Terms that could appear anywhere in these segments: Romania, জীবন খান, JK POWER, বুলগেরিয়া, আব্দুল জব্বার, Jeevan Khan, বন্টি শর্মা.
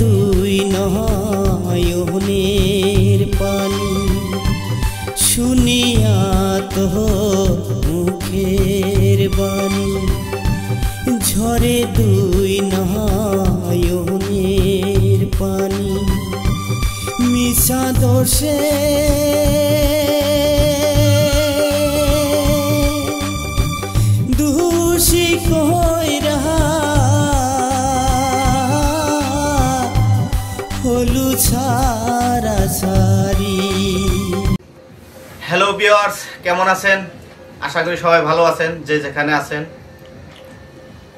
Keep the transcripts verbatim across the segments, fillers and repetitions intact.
তুই নয়নের পানি শুনিয়া তোর মুখের বাণী ঝরে তুই নয়নের পানি মিশা দোষে हेलो व्यूअर्स केमन आছেন आशा करी सबाई भालो आছেন जे जेखाने आছেন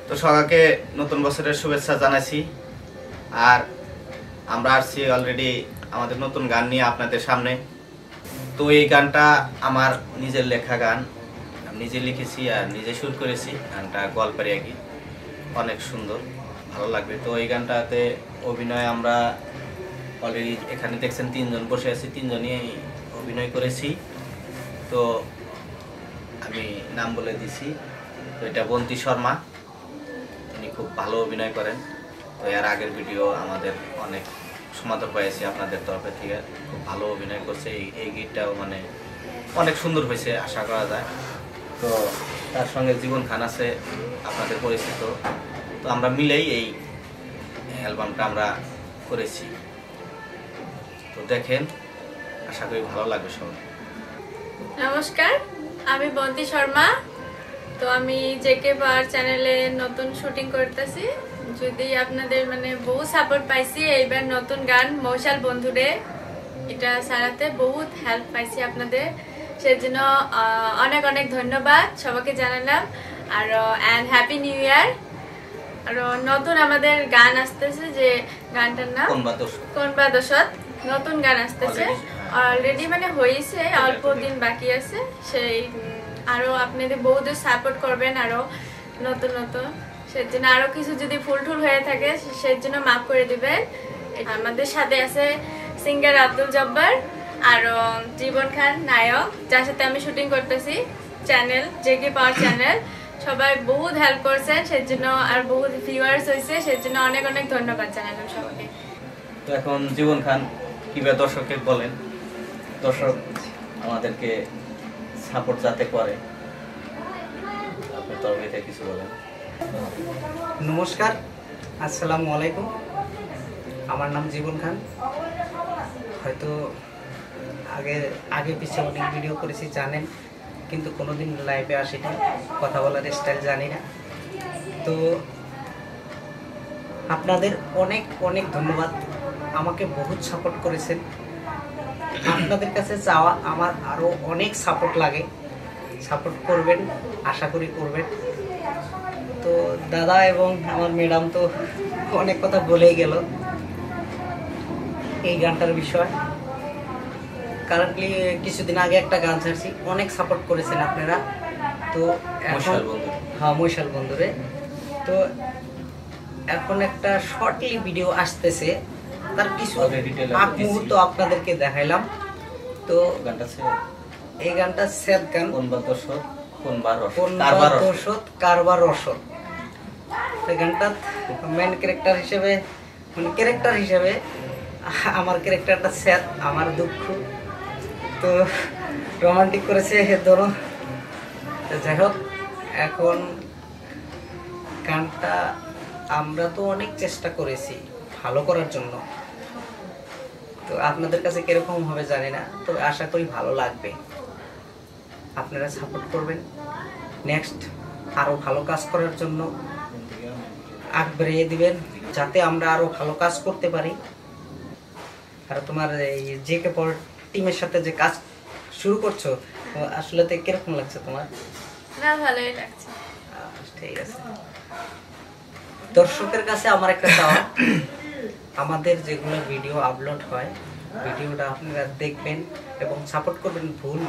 तो सबाइके नतून बछरेर शुभेच्छा जानाচ্ছি और आमरा आसছি अलरेडी आमाদের नतून गान निये आपनादेर सामने। तो ये गानटा आमार निजेर लेखा गान आमि निजे लिखेছি और निजे सुर করেছি। गानटा गल्पारियाकी अनेक सुंदर भालो लागबे। तो ये गानटाते अभिनय आमरा अलरेडी एखाने देखছেন तीनजन बसे आছি, तीनजनই अभिनय করেছি। तो आमी नाम बोले दीसी तो ये बंटी शर्मा उन्नी खूब भलो अभिनय करें। तो यार आगे भिडियो अनेक समादर पासी अपन तरफे थी खूब भलो अभिनय कर गीतटा मैंने अनेक सुंदर हो आशा करा जाए। तो तार संगे जीवन खान आसे अपन परिचित। तो आमरा मिले अ্যালবামটা करेছি। तो देखें आशा करी भलो लागे सबाई। नमस्कार आमी बंटी शर्मा। तो आमी जेके बार चैनले नतून शूटिंग करतेছি। যদি আপনাদের মানে বহুত সাপোর্ট পাইছি এইবার নতুন গান মৌশাল বন্ধুরে এটা সারাতে বহুত হেল্প পাইছি আপনাদের, সেজন্য অনেক অনেক ধন্যবাদ সবাইকে জানালাম। আর এন্ড হ্যাপি নিউ ইয়ার। আর নতুন আমাদের গান আসতেছে যে গানটার নাম কোন বা দশত নতুন গান আসতেছে অলরেডি মানে হয়েছে অল্প দিন বাকি আছে। সেই আরো আপনাদের বহুত সাপোর্ট করবেন আরো নতুন নতুন, সেজন্য আরো কিছু যদি ফুল টুল হয়ে থাকে সেজন্য মাফ করে দিবেন। আমাদের সাথে আছে সিঙ্গার আব্দুল জব্বার আর জীবন খান নায়ক, যার সাথে আমি শুটিং করতেছি চ্যানেল জেকে পাওয়ার চ্যানেল। সবাই বহুত হেল্প করছেন সেজন্য আর বহুত ভিউয়ার্স হয়েছে, সেজন্য অনেক অনেক ধন্যবাদ জানালাম সবাইকে। তো এখন জীবন খান কিভাবে দর্শককে বলেন দর্শক আমাদেরকে সাপোর্ট করতে পারে আপনার তরফে কিছু বলেন। নমস্কার আসসালামু আলাইকুম, আমার নাম জীবন খান। হয়তো আগে আগে পিছে অনেক ভিডিও করেছি জানেন, কিন্তু কোনোদিন লাইভে আসিনি, কথা বলার স্টাইল জানি না। তো আপনাদের অনেক অনেক ধন্যবাদ, আমাকে বহুত সাপোর্ট করেছেন। আপনাদের কাছে চাওয়া আমার আরও অনেক সাপোর্ট লাগে, সাপোর্ট করবেন আশা করি করবেন। তো দাদা এবং আমার ম্যাডাম তো অনেক কথা বলেই গেল এই গানটার বিষয়। কারেন্টলি কিছুদিন আগে একটা গান ছাড়ছি, অনেক সাপোর্ট করেছেন আপনারা। তো এখন হ্যাঁ মৌশাল বন্ধুরে তো এখন একটা শর্টলি ভিডিও আসতেছে, তার কিছু আগ মুহূর্ত আপনাদেরকে দেখাইলাম। তো গানটা এই গানটা সেট গান কারবার রসদ, এই গানটা মেন ক্যারেক্টার হিসেবে মানে ক্যারেক্টার হিসেবে আমার ক্যারেক্টারটা সেট আমার দুঃখ। তো রোমান্টিক করেছে হে ধরো, যাই হোক এখন গানটা আমরা তো অনেক চেষ্টা করেছি ভালো করার জন্য। তো আপনাদের কাছে কিরকম হবে জানি না, তবে আশা করি ভালো লাগবে, আপনারা সাপোর্ট করবেন। নেক্সট আরও ভালো কাজ করার জন্য আগ বাড়িয়ে দিবেন যাতে আমরা আরও ভালো কাজ করতে পারি। আর তোমার এই জেকে পাওয়ার টিমের সাথে যে কাজ শুরু করছো আসলে তো কিরকম লাগছে তোমার? না ভালোই লাগছে। ঠিক আছে, দর্শকের কাছে আমার একটা চাওয়া, আমাদের যেগুলো ভিডিও আপলোড হয় ভিডিওটা আপনারা দেখবেন এবং সাপোর্ট করবেন। ভুল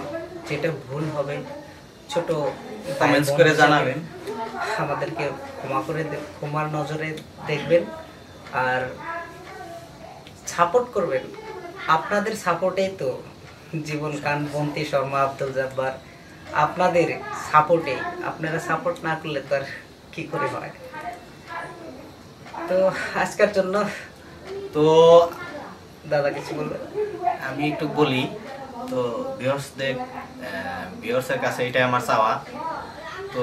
যেটা ভুল হবে ছোট কমেন্টস করে জানাবেন, আমাদেরকে ক্ষমা করে ক্ষমার নজরে দেখবেন আর সাপোর্ট করবেন। আপনাদের সাপোর্টেই তো জীবন খান, বন্টি শর্মা, আব্দুল জব্বার, আপনাদের সাপোর্টেই। আপনারা সাপোর্ট না করলে তো আর কী করে হয়। তো আজকের জন্য तो दादा किसी बोलबे एक बोली तो ভিউয়ার্সদের কাছে এটাই আমার চাওয়া तो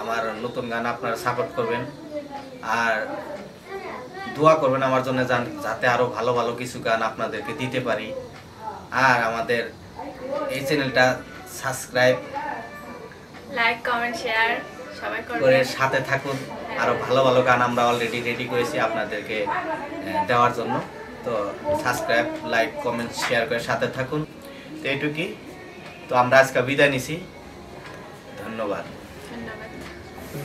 আমার নতুন গান আপনারা সাপোর্ট করবেন আর দোয়া করবেন আমার জন্য যাতে আরো ভালো ভালো কিছু গান আপনাদেরকে দিতে পারি আর আমাদের এই চ্যানেলটা সাবস্ক্রাইব লাইক কমেন্ট শেয়ার সবাই করবেন সাথে থাকুন আর ভালো ভালো গান আমরা অলরেডি রেডি করেছি আপনাদেরকে দেওয়ার জন্য তো সাবস্ক্রাইব লাইক কমেন্ট শেয়ার করে সাথে থাকুন তো এটুকুই तो आज का विदाय निसी धन्यवाद धन्यवाद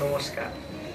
नमस्कार।